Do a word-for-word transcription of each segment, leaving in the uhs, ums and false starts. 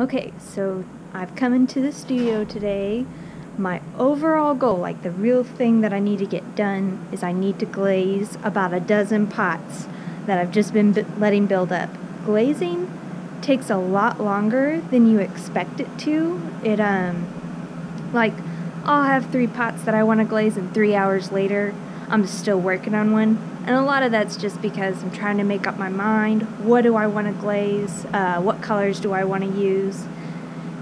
Okay, so I've come into the studio today. My overall goal, like the real thing that I need to get done, is I need to glaze about a dozen pots that I've just been b letting build up. Glazing takes a lot longer than you expect it to. It, um, like, I'll have three pots that I want to glaze, and three hours later, I'm still working on one. And a lot of that's just because I'm trying to make up my mind. What do I want to glaze? Uh, what colors do I want to use?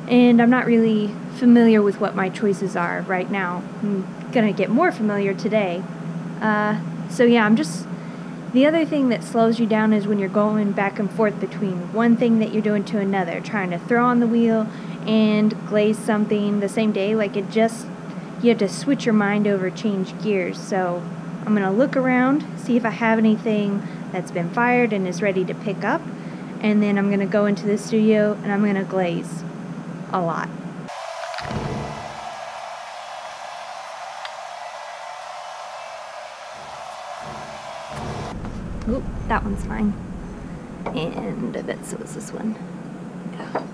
And I'm not really familiar with what my choices are right now. I'm going to get more familiar today. Uh, so yeah, I'm just... The other thing that slows you down is when you're going back and forth between one thing that you're doing to another, trying to throw on the wheel and glaze something the same day. Like it just... You have to switch your mind over, change gears. So I'm going to look around, see if I have anything that's been fired and is ready to pick up, and then I'm going to go into the studio and I'm going to glaze a lot. Oop, that one's mine. And I bet so is this one. Yeah.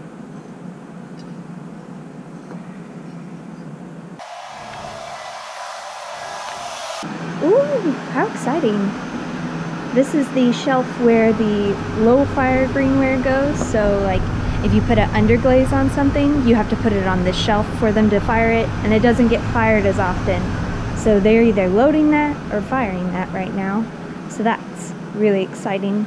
Ooh, how exciting. This is the shelf where the low fire greenware goes. So like if you put an underglaze on something, you have to put it on this shelf for them to fire it, and it doesn't get fired as often. So they're either loading that or firing that right now. So that's really exciting.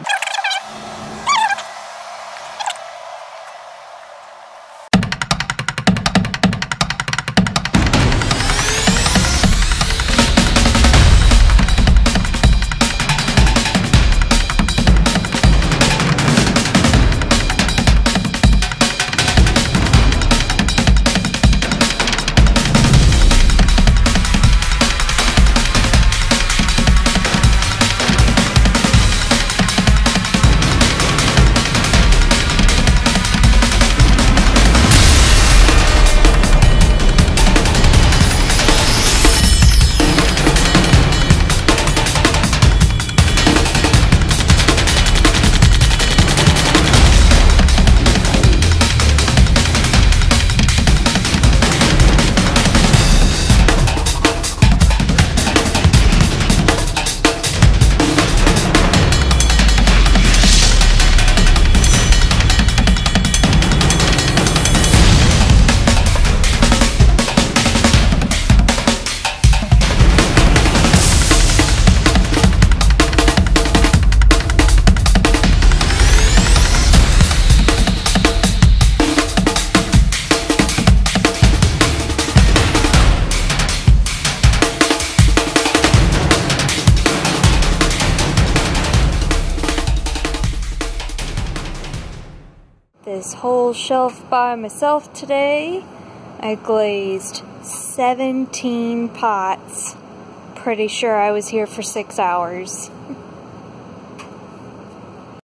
This whole shelf by myself today. I glazed seventeen pots. Pretty sure I was here for six hours.